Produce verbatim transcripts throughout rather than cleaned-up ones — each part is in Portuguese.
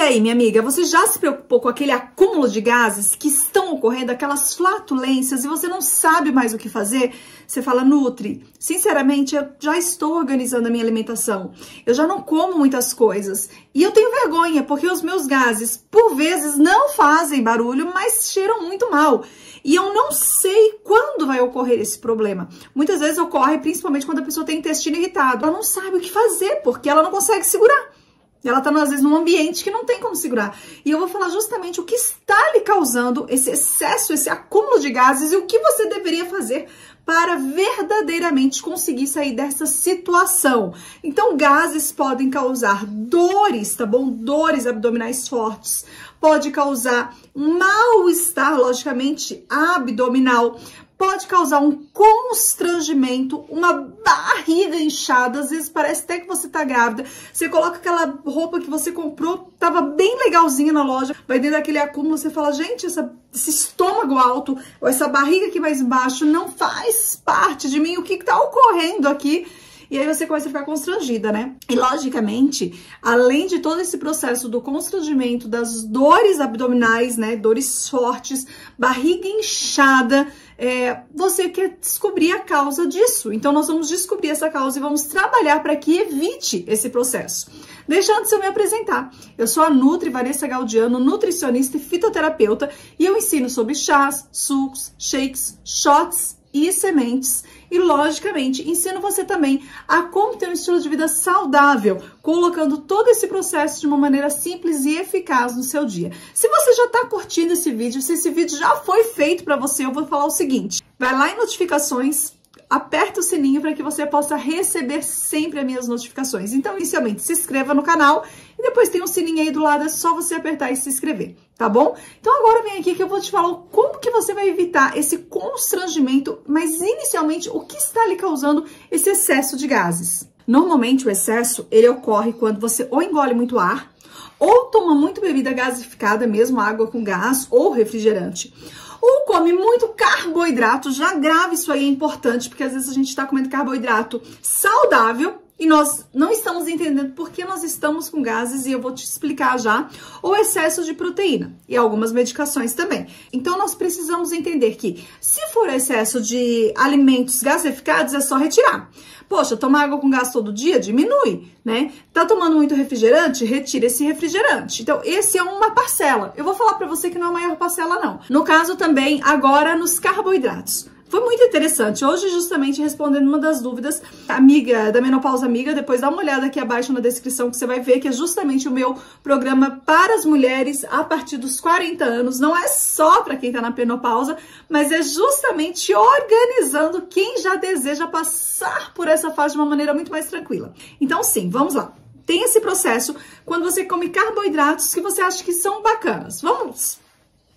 E aí, minha amiga, você já se preocupou com aquele acúmulo de gases que estão ocorrendo, aquelas flatulências, e você não sabe mais o que fazer? Você fala, Nutri, sinceramente, eu já estou organizando a minha alimentação. Eu já não como muitas coisas. E eu tenho vergonha, porque os meus gases, por vezes, não fazem barulho, mas cheiram muito mal. E eu não sei quando vai ocorrer esse problema. Muitas vezes ocorre, principalmente quando a pessoa tem intestino irritado. Ela não sabe o que fazer, porque ela não consegue segurar. Ela tá, às vezes, num ambiente que não tem como segurar. E eu vou falar justamente o que está lhe causando esse excesso, esse acúmulo de gases e o que você deveria fazer para verdadeiramente conseguir sair dessa situação. Então, gases podem causar dores, tá bom? Dores abdominais fortes. Pode causar mal-estar, logicamente, abdominal. Pode causar um constrangimento, uma barriga inchada, às vezes parece até que você tá grávida, você coloca aquela roupa que você comprou, tava bem legalzinha na loja, vai dentro daquele acúmulo, você fala, gente, essa, esse estômago alto, ou essa barriga aqui mais baixo, não faz parte de mim, o que que tá ocorrendo aqui? E aí você começa a ficar constrangida, né? E logicamente, além de todo esse processo do constrangimento, das dores abdominais, né? Dores fortes, barriga inchada, é, você quer descobrir a causa disso. Então nós vamos descobrir essa causa e vamos trabalhar para que evite esse processo. Deixa antes eu me apresentar. Eu sou a Nutri Vanessa Gaudiano, nutricionista e fitoterapeuta, e eu ensino sobre chás, sucos, shakes, shots e sementes. E, logicamente, ensino você também a como ter um estilo de vida saudável, colocando todo esse processo de uma maneira simples e eficaz no seu dia. Se você já está curtindo esse vídeo, se esse vídeo já foi feito para você, eu vou falar o seguinte. Vai lá em notificações, aperta o sininho para que você possa receber sempre as minhas notificações. Então, inicialmente, se inscreva no canal e depois tem um sininho aí do lado, é só você apertar e se inscrever. Tá bom? Então agora vem aqui que eu vou te falar como que você vai evitar esse constrangimento, mas inicialmente o que está lhe causando esse excesso de gases. Normalmente o excesso, ele ocorre quando você ou engole muito ar, ou toma muito bebida gasificada, mesmo água com gás ou refrigerante, ou come muito carboidrato. Já grave isso aí, é importante, porque às vezes a gente está comendo carboidrato saudável, e nós não estamos entendendo por que nós estamos com gases, e eu vou te explicar já, ou excesso de proteína e algumas medicações também. Então, nós precisamos entender que se for excesso de alimentos gasificados, é só retirar. Poxa, tomar água com gás todo dia diminui, né? Tá tomando muito refrigerante? Retira esse refrigerante. Então, esse é uma parcela. Eu vou falar pra você que não é a maior parcela, não. No caso também, agora, nos carboidratos. Foi muito interessante. Hoje, justamente, respondendo uma das dúvidas, amiga da Menopausa Amiga, depois dá uma olhada aqui abaixo na descrição que você vai ver que é justamente o meu programa para as mulheres a partir dos quarenta anos. Não é só para quem tá na menopausa, mas é justamente organizando quem já deseja passar por essa fase de uma maneira muito mais tranquila. Então, sim, vamos lá. Tem esse processo quando você come carboidratos que você acha que são bacanas. Vamos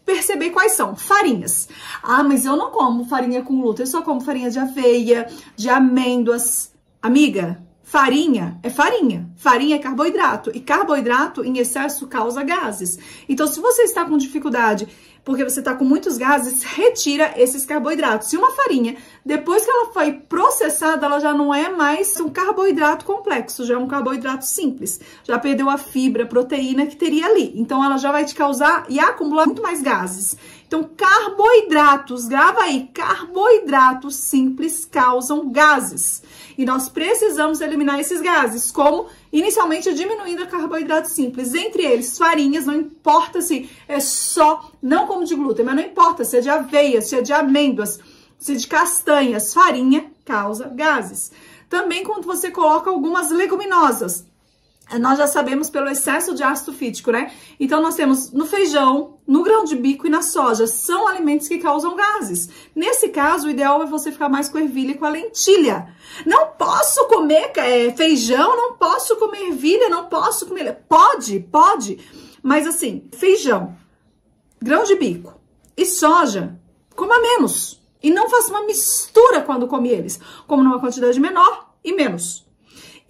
perceber quais são. Farinhas. Ah, mas eu não como farinha com glúten, eu só como farinha de aveia, de amêndoas. Amiga, farinha é farinha. Farinha é carboidrato. E carboidrato em excesso causa gases. Então, se você está com dificuldade porque você está com muitos gases, retira esses carboidratos. E uma farinha, depois que ela foi processada, ela já não é mais um carboidrato complexo, já é um carboidrato simples. Já perdeu a fibra, a proteína que teria ali. Então, ela já vai te causar e acumular muito mais gases. Então, carboidratos, grava aí, carboidratos simples causam gases. E nós precisamos eliminar esses gases, como inicialmente diminuindo o carboidrato simples. Entre eles, farinhas, não importa se é só, não como de glúten, mas não importa se é de aveia, se é de amêndoas, se é de castanhas, farinha causa gases. Também quando você coloca algumas leguminosas. Nós já sabemos pelo excesso de ácido fítico, né? Então, nós temos no feijão, no grão de bico e na soja. São alimentos que causam gases. Nesse caso, o ideal é você ficar mais com ervilha e com a lentilha. Não posso comer é, feijão, não posso comer ervilha, não posso comer... Pode, pode. Mas, assim, feijão, grão de bico e soja, coma menos. E não faça uma mistura quando come eles. Como numa quantidade menor e menos.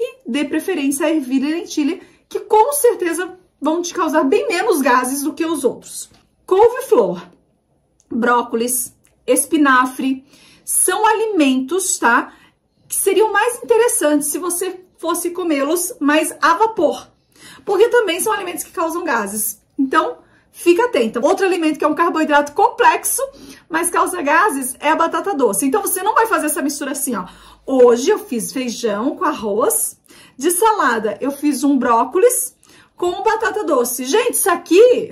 E dê preferência a ervilha e lentilha, que com certeza vão te causar bem menos gases do que os outros. Couve-flor, brócolis, espinafre, são alimentos, tá? Que seriam mais interessantes se você fosse comê-los mais a vapor. porque também são alimentos que causam gases. Então, fica atenta. Outro alimento que é um carboidrato complexo, mas causa gases, é a batata doce. Então, você não vai fazer essa mistura assim, ó. Hoje eu fiz feijão com arroz. De salada, eu fiz um brócolis com batata doce. Gente, isso aqui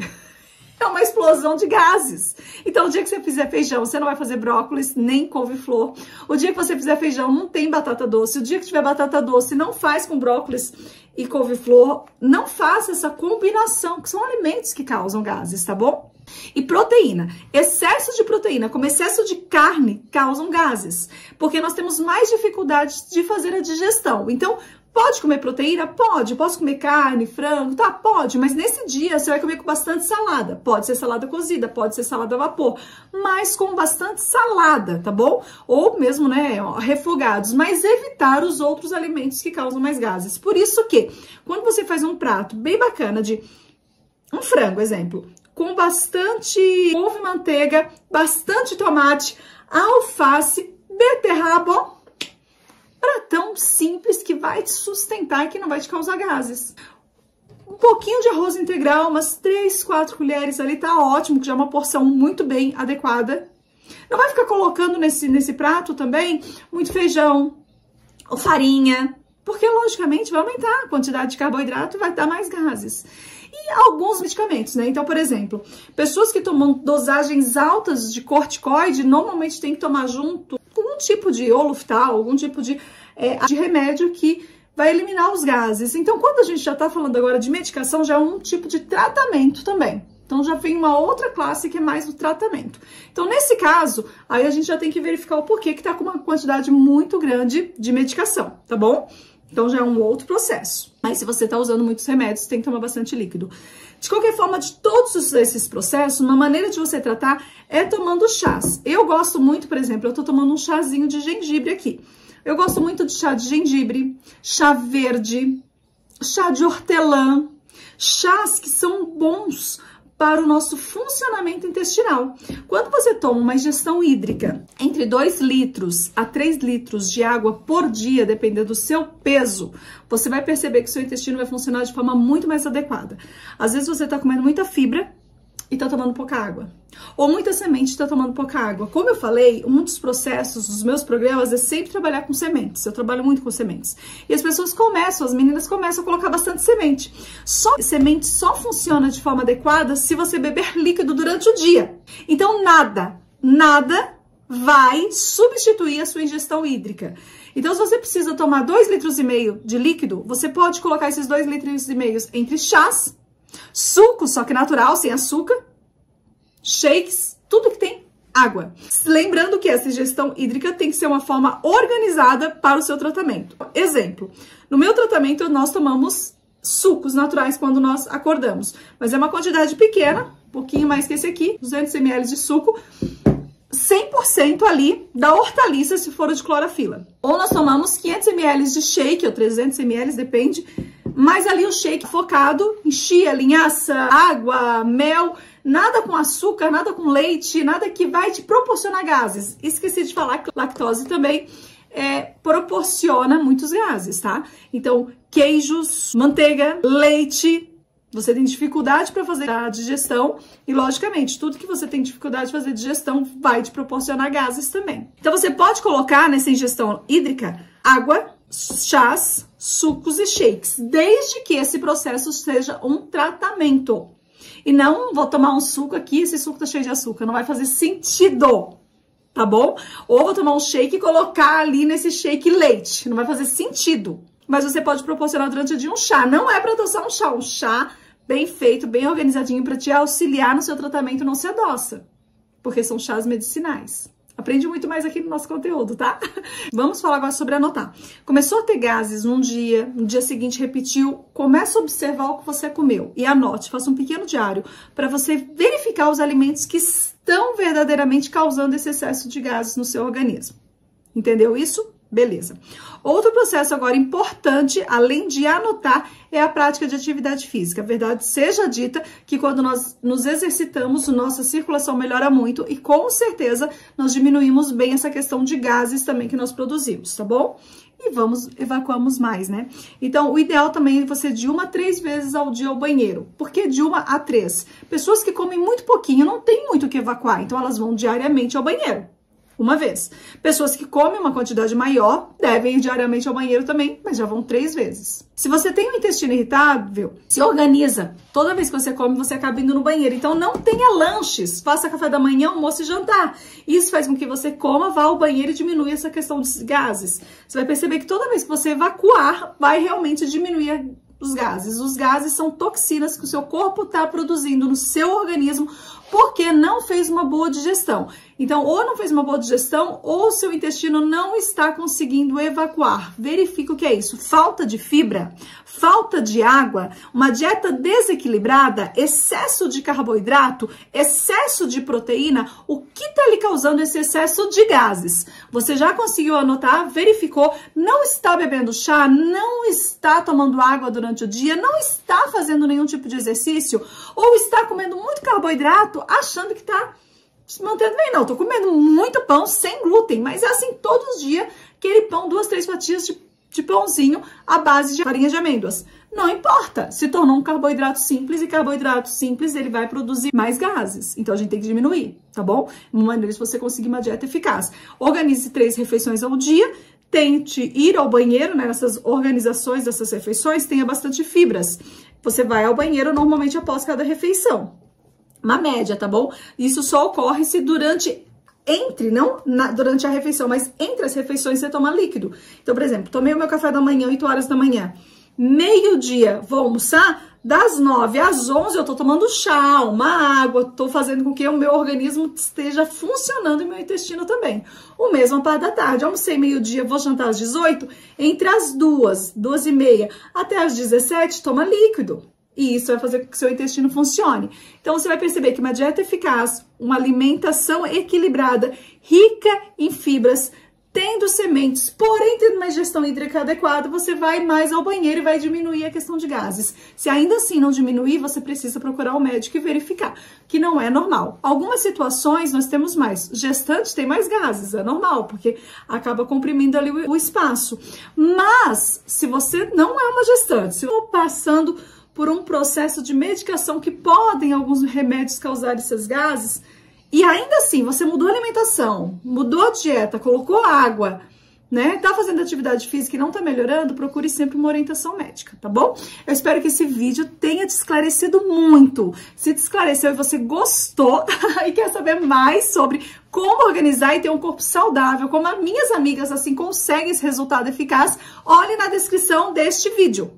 é uma explosão de gases. Então, o dia que você fizer feijão, você não vai fazer brócolis, nem couve-flor. O dia que você fizer feijão, não tem batata doce. O dia que tiver batata doce, não faz com brócolis e couve-flor. Não faça essa combinação, que são alimentos que causam gases, tá bom? E proteína. Excesso de proteína, como excesso de carne, causam gases. Porque nós temos mais dificuldade de fazer a digestão. Então, pode comer proteína? Pode. Posso comer carne, frango? Tá, pode. Mas nesse dia você vai comer com bastante salada. Pode ser salada cozida, pode ser salada a vapor. Mas com bastante salada, tá bom? Ou mesmo, né, refogados. Mas evitar os outros alimentos que causam mais gases. Por isso que, quando você faz um prato bem bacana de um frango, exemplo, com bastante couve manteiga, bastante tomate, alface, beterraba, ó. Pratão simples que vai te sustentar, que não vai te causar gases. Um pouquinho de arroz integral, umas três, quatro colheres ali, tá ótimo, que já é uma porção muito bem adequada. Não vai ficar colocando nesse, nesse prato também muito feijão ou farinha, porque logicamente vai aumentar a quantidade de carboidrato e vai dar mais gases. E alguns medicamentos, né? Então, por exemplo, pessoas que tomam dosagens altas de corticoide, normalmente tem que tomar junto algum tipo de Oluftal, algum tipo de, é, de remédio que vai eliminar os gases. Então, quando a gente já tá falando agora de medicação, já é um tipo de tratamento também. Então, já vem uma outra classe que é mais o tratamento. Então, nesse caso, aí a gente já tem que verificar o porquê que tá com uma quantidade muito grande de medicação, tá bom? Então, já é um outro processo. Mas se você tá usando muitos remédios, tem que tomar bastante líquido. De qualquer forma, de todos esses processos, uma maneira de você tratar é tomando chás. Eu gosto muito, por exemplo, eu tô tomando um chazinho de gengibre aqui. Eu gosto muito de chá de gengibre, chá verde, chá de hortelã, chás que são bons para o nosso funcionamento intestinal. Quando você toma uma ingestão hídrica entre dois litros a três litros de água por dia, dependendo do seu peso, você vai perceber que seu intestino vai funcionar de forma muito mais adequada. Às vezes você está comendo muita fibra e está tomando pouca água. Ou muita semente e está tomando pouca água. Como eu falei, um dos processos dos meus programas é sempre trabalhar com sementes. Eu trabalho muito com sementes. E as pessoas começam, as meninas começam a colocar bastante semente. Só semente só funciona de forma adequada se você beber líquido durante o dia. Então, nada, nada vai substituir a sua ingestão hídrica. Então, se você precisa tomar dois litros e meio de líquido, você pode colocar esses dois litros e meio entre chás, suco, só que natural, sem açúcar, shakes, tudo que tem água. Lembrando que essa ingestão hídrica tem que ser uma forma organizada para o seu tratamento. Exemplo, no meu tratamento nós tomamos sucos naturais quando nós acordamos, mas é uma quantidade pequena, um pouquinho mais que esse aqui, duzentos mililitros de suco, cem por cento ali da hortaliça se for de clorofila. Ou nós tomamos quinhentos mililitros de shake, ou trezentos mililitros, depende. Mas ali o shake focado em chia, linhaça, água, mel, nada com açúcar, nada com leite, nada que vai te proporcionar gases. Esqueci de falar que lactose também é, proporciona muitos gases, tá? Então, queijos, manteiga, leite, você tem dificuldade para fazer a digestão e, logicamente, tudo que você tem dificuldade de fazer digestão vai te proporcionar gases também. Então, você pode colocar nessa ingestão hídrica água, chás, sucos e shakes, desde que esse processo seja um tratamento. E não vou tomar um suco aqui, esse suco tá cheio de açúcar, não vai fazer sentido, tá bom? Ou vou tomar um shake e colocar ali nesse shake leite, não vai fazer sentido. Mas você pode proporcionar durante o dia um chá, não é para adoçar um chá, um chá bem feito, bem organizadinho para te auxiliar no seu tratamento, não se adoça, porque são chás medicinais. Aprende muito mais aqui no nosso conteúdo, tá? Vamos falar agora sobre anotar. Começou a ter gases num dia, no dia seguinte repetiu, começa a observar o que você comeu e anote, faça um pequeno diário para você verificar os alimentos que estão verdadeiramente causando esse excesso de gases no seu organismo. Entendeu isso? Beleza. Outro processo agora importante, além de anotar, é a prática de atividade física. A verdade seja dita que quando nós nos exercitamos, nossa circulação melhora muito e com certeza nós diminuímos bem essa questão de gases também que nós produzimos, tá bom? e vamos, evacuamos mais, né? Então, o ideal também é você de uma a três vezes ao dia ao banheiro. Por que de uma a três? Pessoas que comem muito pouquinho não tem muito o que evacuar, então elas vão diariamente ao banheiro. Uma vez. Pessoas que comem uma quantidade maior devem ir diariamente ao banheiro também, mas já vão três vezes. Se você tem um intestino irritável, se organiza. Toda vez que você come, você acaba indo no banheiro. Então não tenha lanches. Faça café da manhã, almoço e jantar. Isso faz com que você coma, vá ao banheiro e diminui essa questão dos gases. Você vai perceber que toda vez que você evacuar, vai realmente diminuir a os gases. Os gases são toxinas que o seu corpo está produzindo no seu organismo porque não fez uma boa digestão. Então, ou não fez uma boa digestão ou o seu intestino não está conseguindo evacuar. Verifique o que é isso. Falta de fibra, falta de água, uma dieta desequilibrada, excesso de carboidrato, excesso de proteína. O que está lhe causando esse excesso de gases? Você já conseguiu anotar, verificou, não está bebendo chá, não está tomando água durante o dia, não está fazendo nenhum tipo de exercício, ou está comendo muito carboidrato, achando que está se mantendo bem. Não, estou comendo muito pão sem glúten, mas é assim todos os dias, aquele pão, duas, três fatias de, de pãozinho à base de farinha de amêndoas. Não importa, se tornou um carboidrato simples, e carboidrato simples ele vai produzir mais gases, então a gente tem que diminuir, tá bom? Uma maneira de você conseguir uma dieta eficaz. Organize três refeições ao dia, tente ir ao banheiro, né, nessas organizações dessas refeições, tenha bastante fibras. Você vai ao banheiro normalmente após cada refeição. Uma média, tá bom? Isso só ocorre se durante, entre, não na, durante a refeição, mas entre as refeições você toma líquido. Então, por exemplo, tomei o meu café da manhã, oito horas da manhã. Meio-dia, vou almoçar, das nove às onze eu tô tomando chá, uma água, tô fazendo com que o meu organismo esteja funcionando e meu intestino também. O mesmo a parte da tarde, almocei meio-dia, vou jantar às dezoito, entre as duas, duas e meia até as dezessete, toma líquido. E isso vai fazer com que seu intestino funcione. Então, você vai perceber que uma dieta eficaz, uma alimentação equilibrada, rica em fibras, tendo sementes, porém tendo uma ingestão hídrica adequada, você vai mais ao banheiro e vai diminuir a questão de gases. Se ainda assim não diminuir, você precisa procurar o médico e verificar, que não é normal. Algumas situações nós temos mais. Gestante tem mais gases, é normal, porque acaba comprimindo ali o espaço. Mas, se você não é uma gestante, se for passando por um processo de medicação que podem alguns remédios causar esses gases, e ainda assim, você mudou a alimentação, mudou a dieta, colocou água, né? Tá fazendo atividade física e não tá melhorando, procure sempre uma orientação médica, tá bom? Eu espero que esse vídeo tenha te esclarecido muito. Se te esclareceu e você gostou e quer saber mais sobre como organizar e ter um corpo saudável, como as minhas amigas assim conseguem esse resultado eficaz, olhe na descrição deste vídeo.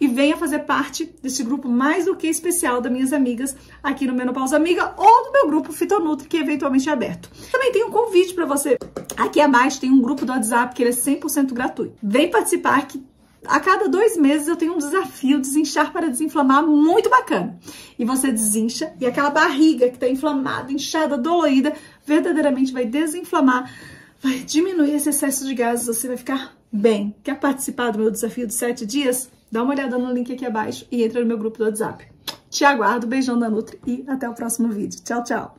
E venha fazer parte deste grupo mais do que especial das minhas amigas aqui no Menopausa Amiga ou do meu grupo Fitonutri, que eventualmente é aberto. Também tem um convite para você. Aqui abaixo tem um grupo do WhatsApp que ele é cem por cento gratuito. Vem participar que a cada dois meses eu tenho um desafio desinchar para desinflamar muito bacana. E você desincha e aquela barriga que está inflamada, inchada, dolorida, verdadeiramente vai desinflamar, vai diminuir esse excesso de gases, você vai ficar bem. Quer participar do meu desafio de sete dias? Dá uma olhada no link aqui abaixo e entra no meu grupo do WhatsApp. Te aguardo, beijão da Nutri e até o próximo vídeo. Tchau, tchau!